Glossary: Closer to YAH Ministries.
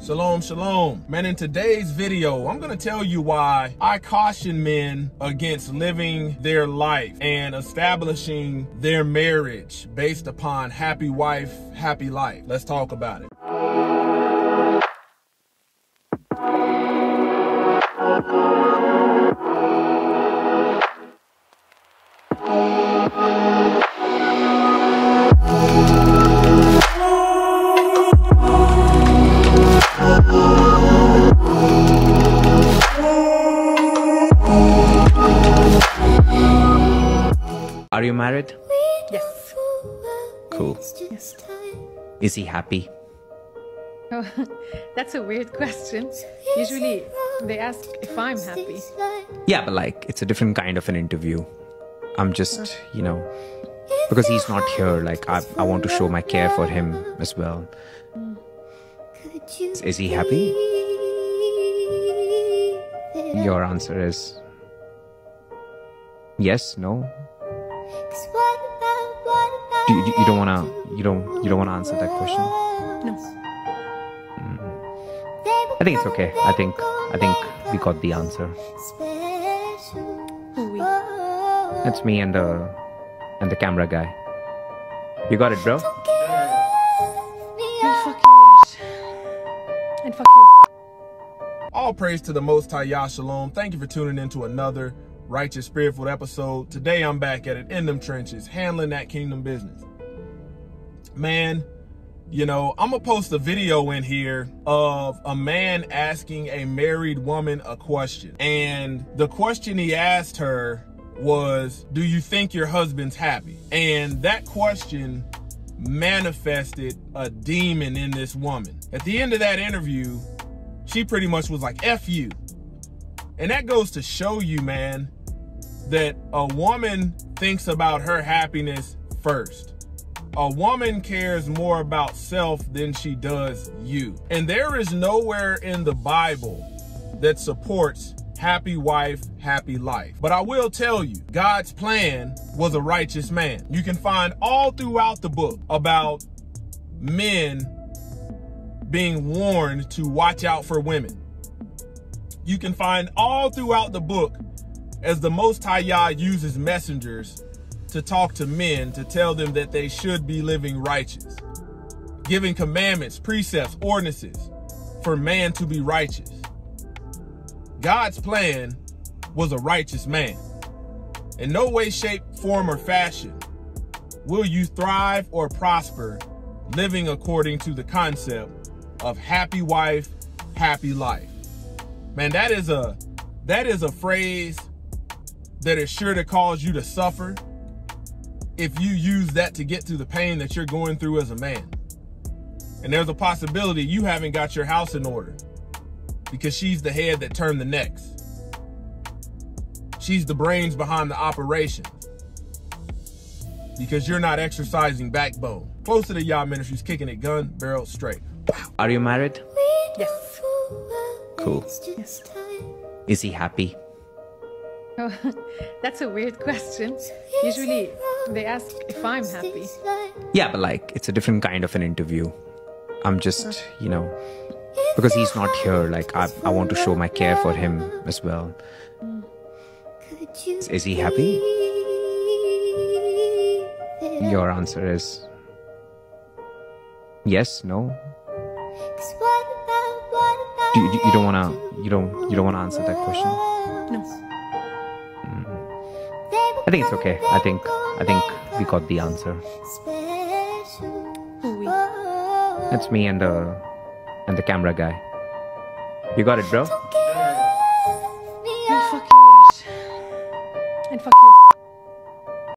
Shalom, shalom. Man, in today's video, I'm gonna tell you why I caution men against living their life and establishing their marriage based upon happy wife, happy life. Let's talk about it. Are you married? Yes. Cool. Yes. Is he happy? Oh, that's a weird question. Usually they ask if I'm happy. Yeah, but like, it's a different kind of an interview. I'm just, you know, because he's not here, like I want to show my care for him as well. Is he happy? Your answer is yes, no. You don't wanna answer that question? No. I think it's okay. I think we got the answer. Oui. That's me and the camera guy. You got it, bro? And fuck you. And fuck you. All praise to the Most High Yah Shalom. Thank you for tuning in to another Righteous Spiritful episode. Today I'm back at it in them trenches, handling that kingdom business. Man, you know, I'm gonna post a video in here of a man asking a married woman a question. And the question he asked her was, do you think your husband's happy? And that question manifested a demon in this woman. At the end of that interview, she pretty much was like, F you. And that goes to show you, man, that a woman thinks about her happiness first. A woman cares more about self than she does you. And there is nowhere in the Bible that supports happy wife, happy life. But I will tell you, God's plan was a righteous man. You can find all throughout the book about men being warned to watch out for women. You can find all throughout the book as the Most High Yah uses messengers to talk to men, to tell them that they should be living righteous, giving commandments, precepts, ordinances for man to be righteous. God's plan was a righteous man. In no way, shape, form, or fashion will you thrive or prosper living according to the concept of happy wife, happy life. Man, that is a phrase that is sure to cause you to suffer if you use that to get through the pain that you're going through as a man. And there's a possibility you haven't got your house in order because she's the head that turned the necks. She's the brains behind the operation because you're not exercising backbone. Closer to YAH Ministries, kicking it gun barrel straight. Are you married? Yes. Cool. Yes. Is he happy? Oh, that's a weird question. Usually they ask if I'm happy. Yeah, but like, it's a different kind of an interview. I'm just, you know, because he's not here, like I want to show my care for him as well. Is he happy? Your answer is yes, no. You don't wanna answer that question? No. I think it's okay. I think we got the answer. Oui. That's me and the camera guy. You got it, bro? And fuck you. And fuck you.